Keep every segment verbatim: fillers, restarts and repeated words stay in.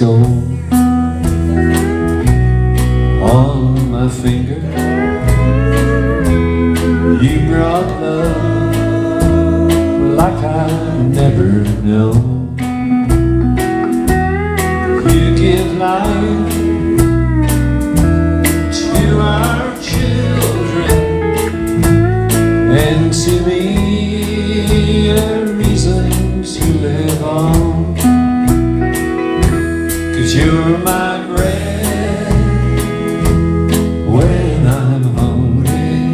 gold on my finger. You brought love like I never know. You give life to our children and to me a reason to live on. You're my bread when I'm hungry.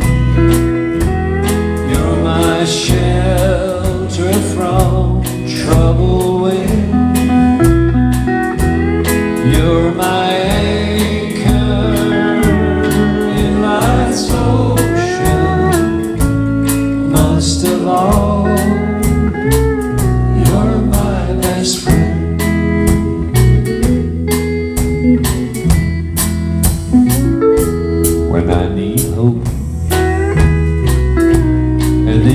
You're my shelter from trouble wind. You're my anchor in life's ocean. Most of all, you're my best friend.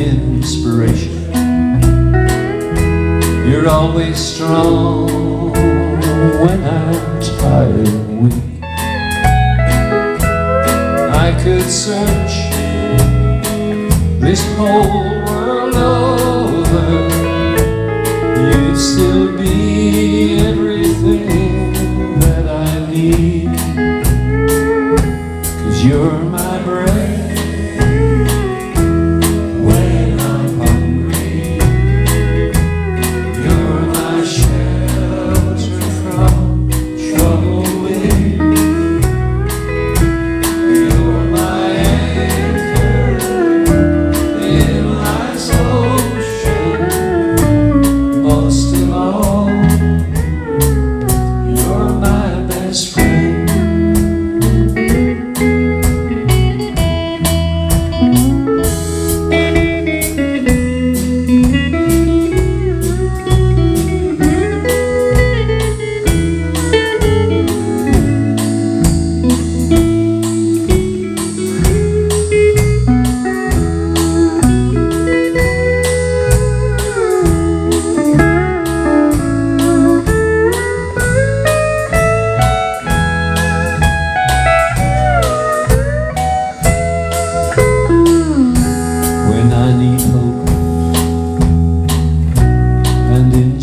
Inspiration, you're always strong when I'm tired and weak. I could search this whole world over, you'd still be everything that I need. 'Cause you're my bread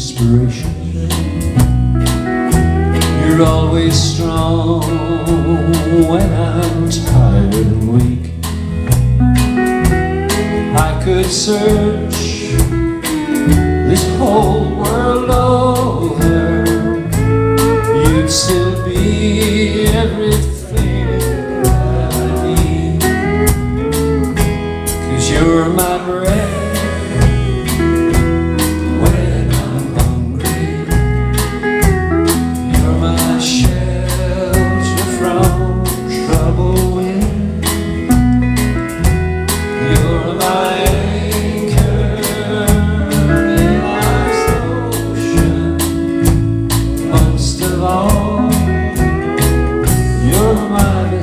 inspiration. You're always strong when I'm tired and weak. I could search this whole world over, you'd still be everything that I need. 'Cause you're my bread .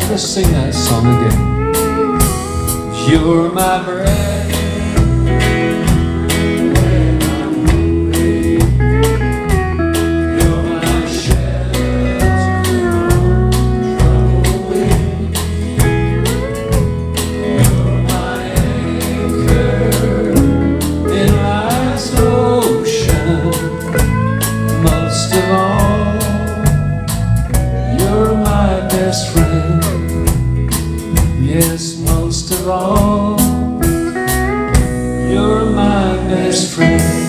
Let's sing that song again. You're my bread when I'm hungry. You're my shelter from trouble wind. You're my anchor in life's ocean. Most of all, you're my best friend. Yes, most of all, you're my best friend.